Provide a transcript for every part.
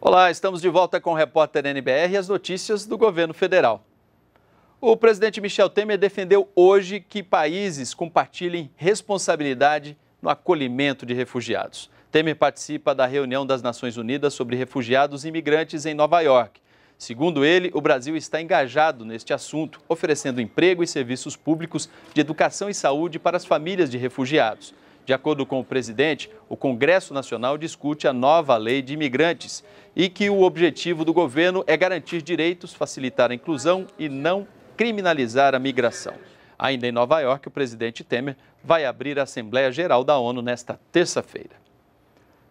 Olá, estamos de volta com o Repórter NBR e as notícias do governo federal. O presidente Michel Temer defendeu hoje que países compartilhem responsabilidade no acolhimento de refugiados. Temer participa da reunião das Nações Unidas sobre refugiados e imigrantes em Nova York. Segundo ele, o Brasil está engajado neste assunto, oferecendo emprego e serviços públicos de educação e saúde para as famílias de refugiados. De acordo com o presidente, o Congresso Nacional discute a nova lei de imigrantes e que o objetivo do governo é garantir direitos, facilitar a inclusão e não criminalizar a migração. Ainda em Nova York, o presidente Temer vai abrir a Assembleia Geral da ONU nesta terça-feira.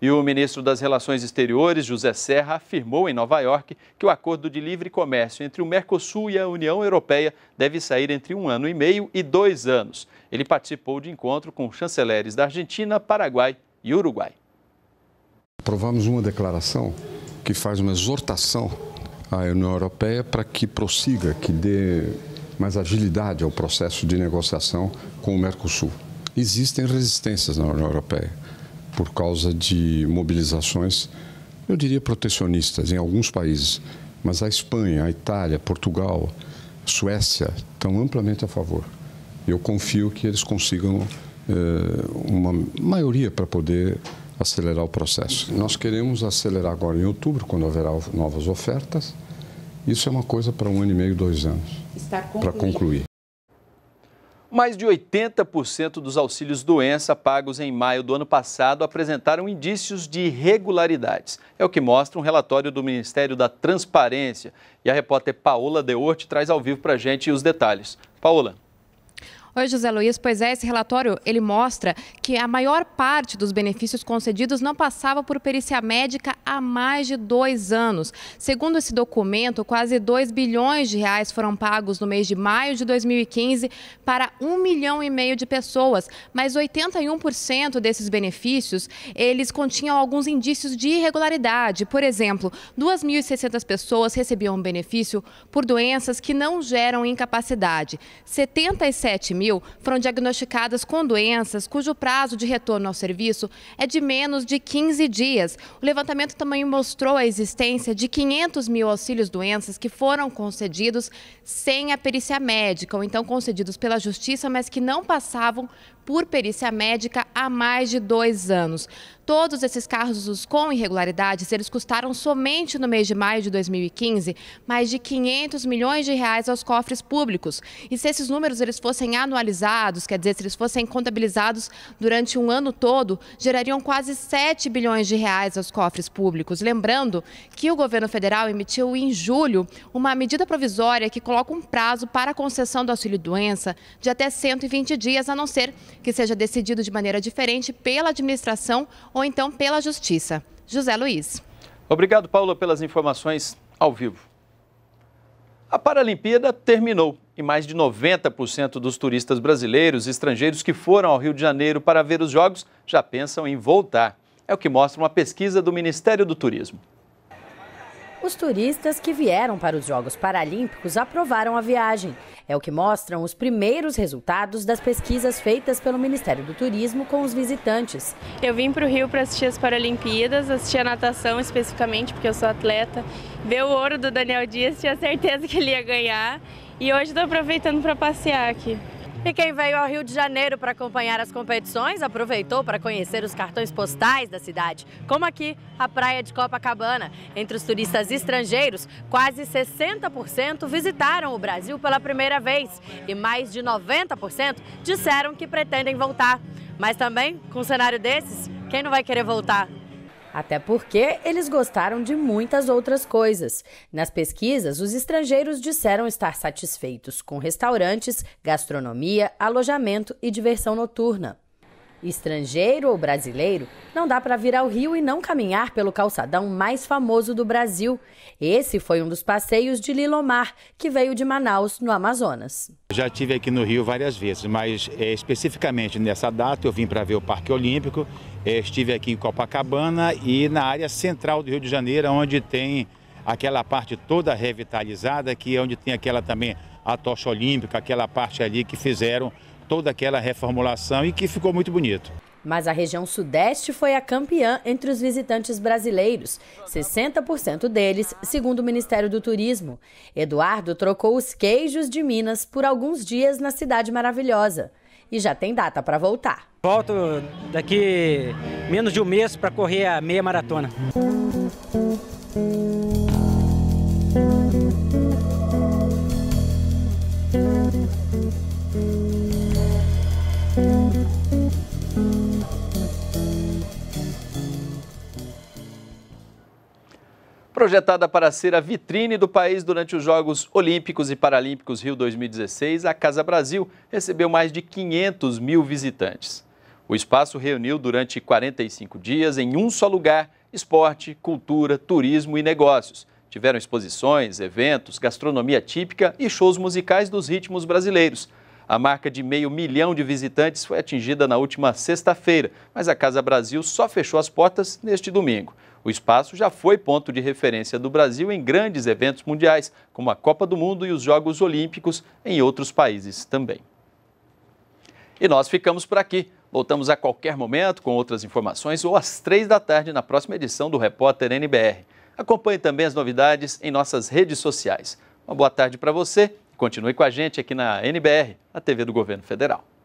E o ministro das Relações Exteriores, José Serra, afirmou em Nova York que o acordo de livre comércio entre o Mercosul e a União Europeia deve sair entre 1,5 anos e 2 anos. Ele participou de encontro com chanceleres da Argentina, Paraguai e Uruguai. Aprovamos uma declaração que faz uma exortação à União Europeia para que prossiga, que dê mais agilidade ao processo de negociação com o Mercosul. Existem resistências na União Europeia por causa de mobilizações, eu diria protecionistas, em alguns países. Mas a Espanha, a Itália, Portugal, Suécia estão amplamente a favor. Eu confio que eles consigam uma maioria para poder acelerar o processo. Nós queremos acelerar agora em outubro, quando haverá novas ofertas. Isso é uma coisa para 1,5 anos, 2 anos, para concluir. Mais de 80% dos auxílios doença pagos em maio do ano passado apresentaram indícios de irregularidades. É o que mostra um relatório do Ministério da Transparência. E a repórter Paola Dehorte traz ao vivo para a gente os detalhes. Paola. Oi, José Luiz. Pois é, esse relatório ele mostra que a maior parte dos benefícios concedidos não passava por perícia médica há mais de 2 anos. Segundo esse documento, quase R$ 2 bilhões foram pagos no mês de maio de 2015 para 1,5 milhão de pessoas, mas 81% desses benefícios eles continham alguns indícios de irregularidade. Por exemplo, 2.600 pessoas recebiam benefício por doenças que não geram incapacidade. 77.000 foram diagnosticadas com doenças cujo prazo de retorno ao serviço é de menos de 15 dias. O levantamento também mostrou a existência de 500.000 auxílios-doenças que foram concedidos sem a perícia médica, ou então concedidos pela Justiça, mas que não passavam por perícia médica há mais de 2 anos. Todos esses casos com irregularidades, eles custaram somente no mês de maio de 2015 mais de R$ 500 milhões aos cofres públicos. E se esses números eles fossem anualizados, quer dizer, se eles fossem contabilizados durante um ano todo, gerariam quase R$ 7 bilhões aos cofres públicos. Lembrando que o governo federal emitiu em julho uma medida provisória que coloca um prazo para a concessão do auxílio-doença de até 120 dias, a não ser que seja decidido de maneira diferente pela administração ou então pela Justiça. José Luiz. Obrigado, Paula, pelas informações ao vivo. A Paralimpíada terminou e mais de 90% dos turistas brasileiros e estrangeiros que foram ao Rio de Janeiro para ver os Jogos já pensam em voltar. É o que mostra uma pesquisa do Ministério do Turismo. Os turistas que vieram para os Jogos Paralímpicos aprovaram a viagem. É o que mostram os primeiros resultados das pesquisas feitas pelo Ministério do Turismo com os visitantes. Eu vim para o Rio para assistir as Paralimpíadas, assistir a natação especificamente, porque eu sou atleta. Ver o ouro do Daniel Dias, tinha certeza que ele ia ganhar. E hoje estou aproveitando para passear aqui. E quem veio ao Rio de Janeiro para acompanhar as competições aproveitou para conhecer os cartões postais da cidade, como aqui a Praia de Copacabana. Entre os turistas estrangeiros, quase 60% visitaram o Brasil pela primeira vez e mais de 90% disseram que pretendem voltar. Mas também, com um cenário desses, quem não vai querer voltar? Até porque eles gostaram de muitas outras coisas. Nas pesquisas, os estrangeiros disseram estar satisfeitos com restaurantes, gastronomia, alojamento e diversão noturna. Estrangeiro ou brasileiro, não dá para vir ao Rio e não caminhar pelo calçadão mais famoso do Brasil. Esse foi um dos passeios de Lilomar, que veio de Manaus, no Amazonas. Já estive aqui no Rio várias vezes, mas especificamente nessa data eu vim para ver o Parque Olímpico. Estive aqui em Copacabana e na área central do Rio de Janeiro, onde tem aquela parte toda revitalizada, que é onde tem aquela também a tocha olímpica, aquela parte ali que fizeram toda aquela reformulação e que ficou muito bonito. Mas a região sudeste foi a campeã entre os visitantes brasileiros, 60% deles, segundo o Ministério do Turismo. Eduardo trocou os queijos de Minas por alguns dias na Cidade Maravilhosa e já tem data para voltar. Volto daqui menos de um mês para correr a meia maratona. Projetada para ser a vitrine do país durante os Jogos Olímpicos e Paralímpicos Rio 2016, a Casa Brasil recebeu mais de 500 mil visitantes. O espaço reuniu durante 45 dias, em um só lugar, esporte, cultura, turismo e negócios. Tiveram exposições, eventos, gastronomia típica e shows musicais dos ritmos brasileiros. A marca de 500 mil de visitantes foi atingida na última sexta-feira, mas a Casa Brasil só fechou as portas neste domingo. O espaço já foi ponto de referência do Brasil em grandes eventos mundiais, como a Copa do Mundo e os Jogos Olímpicos, em outros países também. E nós ficamos por aqui. Voltamos a qualquer momento com outras informações ou às 3 da tarde na próxima edição do Repórter NBR. Acompanhe também as novidades em nossas redes sociais. Uma boa tarde para você. Continue com a gente aqui na NBR, a TV do Governo Federal.